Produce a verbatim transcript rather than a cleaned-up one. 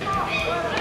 Right.